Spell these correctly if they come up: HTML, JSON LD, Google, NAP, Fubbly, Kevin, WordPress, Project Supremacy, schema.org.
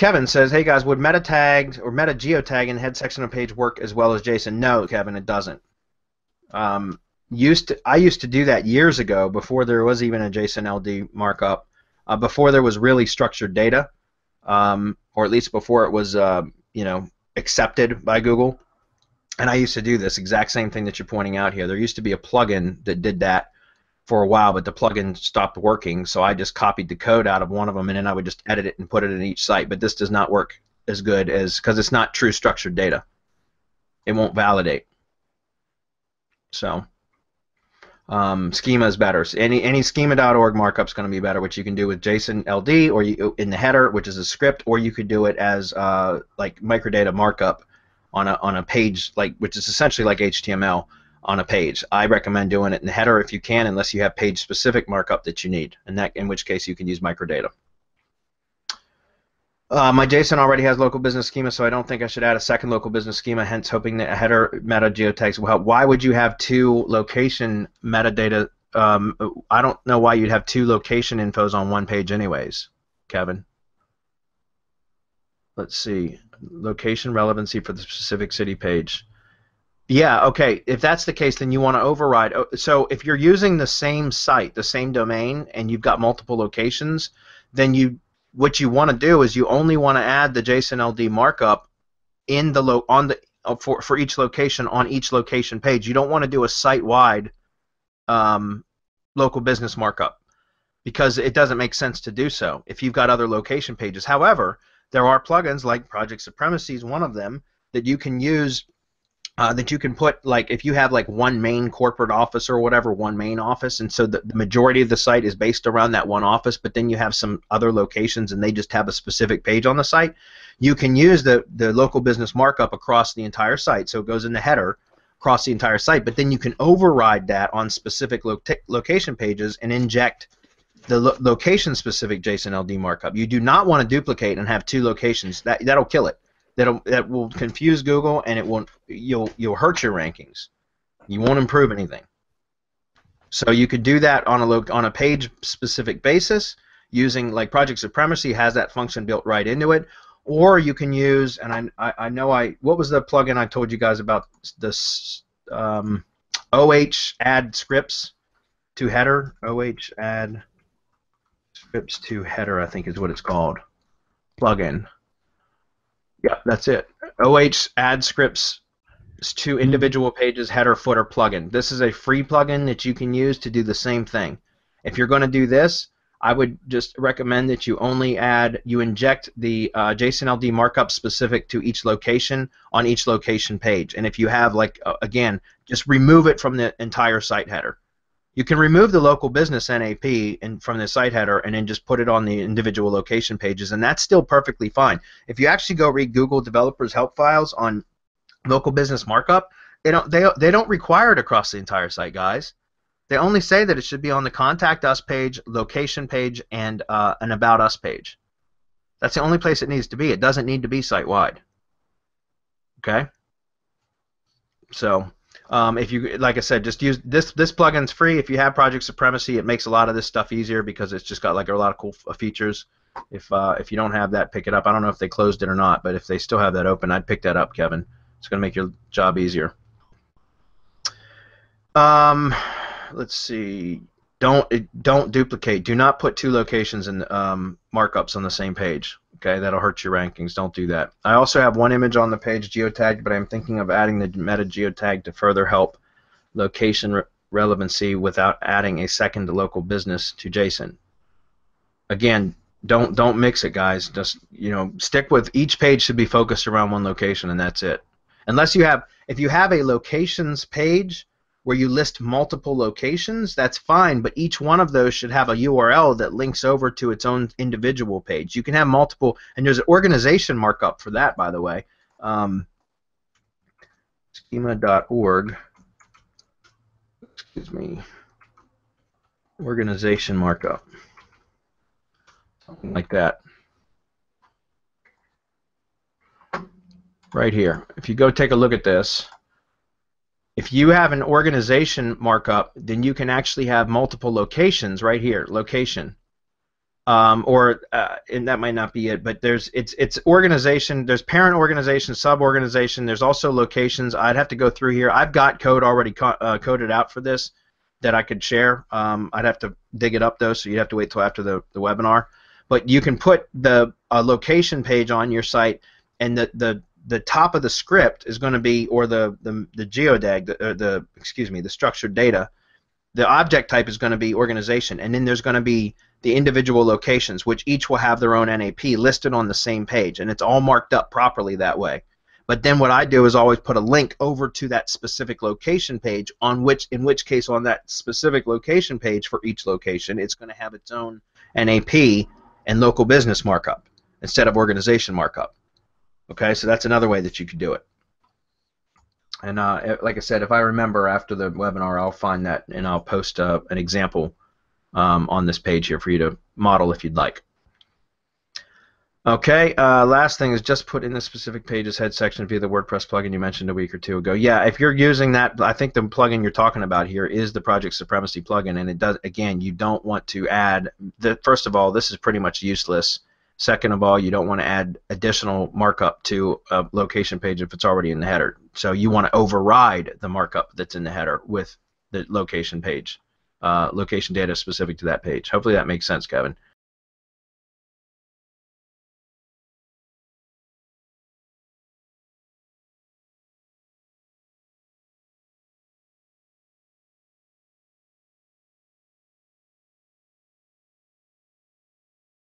Kevin says, hey guys, would meta tags or meta geotag in the head section of a page work as well as JSON? No, Kevin, it doesn't. I used to do that years ago before there was even a JSON LD markup, before there was really structured data, or at least before it was you know, accepted by Google. And I used to do this exact same thing that you're pointing out here. There used to be a plugin that did that for a while, but the plugin stopped working, so I just copied the code out of one of them and then I would just edit it and put it in each site. But this does not work as good as, because it's not true structured data. It won't validate. So schema is better. So any schema.org markup is going to be better, which you can do with JSON LD or in the header, which is a script, or you could do it as like microdata markup on a page, like, which is essentially like HTML on a page. I recommend doing it in the header if you can, unless you have page specific markup that you need, and that in which case you can use microdata. My JSON already has local business schema, so I don't think I should add a second local business schema, hence hoping that a header meta geotags will help. Why would you have two location metadata? I don't know why you'd have two location infos on one page anyways, Kevin. Let's see. Location relevancy for the specific city page. Yeah, okay, if that's the case, then you want to override. So if you're using the same site, the same domain, and you've got multiple locations, then what you want to do is you only want to add the JSON LD markup in the for each location on each location page. You don't want to do a site-wide local business markup, because it doesn't make sense to do so if you've got other location pages. However, there are plugins like Project Supremacy is one of them that you can use, that you can put, like, if you have like one main corporate office or whatever, one main office, and so the majority of the site is based around that one office, but then you have some other locations and they just have a specific page on the site, you can use the local business markup across the entire site, so it goes in the header across the entire site, but then you can override that on specific location pages and inject the location-specific JSON LD markup. You do not want to duplicate and have two locations. That'll kill it. That will confuse Google, and it will you'll hurt your rankings. You won't improve anything. So you could do that on a page-specific basis using, like, Project Supremacy has that function built right into it, or you can use, and I know what was the plugin I told you guys about, this OH add scripts to header, OH add scripts to header, I think is what it's called. Plugin. Yeah, that's it. OH add scripts to individual pages, header, footer plugin. This is a free plugin that you can use to do the same thing. If you're going to do this, I would just recommend that you only inject the JSON LD markup specific to each location on each location page. And if you have, like, again, just remove it from the entire site header. You can remove the local business NAP from the site header and then just put it on the individual location pages, and that's still perfectly fine. If you actually go read Google developers help files on local business markup, they don't require it across the entire site, guys. They only say that it should be on the contact us page, location page, and an about us page. That's the only place it needs to be. It doesn't need to be site-wide. Okay? So if you, like I said, just use this plugin's free. If you have Project Supremacy, it makes a lot of this stuff easier because it's just got, like, a lot of cool features. If you don't have that, pick it up. I don't know if they closed it or not, but if they still have that open, I'd pick that up, Kevin. It's going to make your job easier. Let's see. Don't duplicate. Do not put two locations and markups on the same page. Okay, that'll hurt your rankings. Don't do that. I also have one image on the page geotagged, but I'm thinking of adding the meta geotag to further help location relevancy without adding a second local business to JSON. Again, don't mix it, guys. Just, you know, stick with each page should be focused around one location, and that's it. Unless you have, if you have a locations page where you list multiple locations, that's fine, but each one of those should have a URL that links over to its own individual page. You can have multiple, and there's an organization markup for that, by the way. Schema.org, excuse me, organization markup, something like that. Right here. If you go take a look at this, if you have an organization markup, then you can actually have multiple locations right here, location. and that might not be it, but there's it's organization. There's parent organization, sub organization. There's also locations. I'd have to go through here. I've got code already coded out for this that I could share. I'd have to dig it up though, so you'd have to wait till after the webinar. But you can put the location page on your site, and the top of the script is going to be, or the geodag, the structured data. The object type is going to be organization, and then there's going to be the individual locations, which each will have their own NAP listed on the same page, and it's all marked up properly that way. But then what I do is always put a link over to that specific location page, on which, in which case on that specific location page for each location, it's going to have its own NAP and local business markup instead of organization markup. Okay, so that's another way that you could do it. And like I said, if I remember after the webinar, I'll find that and I'll post an example on this page here for you to model if you'd like. Okay, last thing is just put in the specific page's head section via the WordPress plugin you mentioned a week or two ago. Yeah, if you're using that, I think the plugin you're talking about here is the Project Supremacy plugin, and it does, again, you don't want to add, first of all, this is pretty much useless. Second of all, you don't want to add additional markup to a location page if it's already in the header. So you want to override the markup that's in the header with the location page. Location data specific to that page. Hopefully that makes sense, Kevin.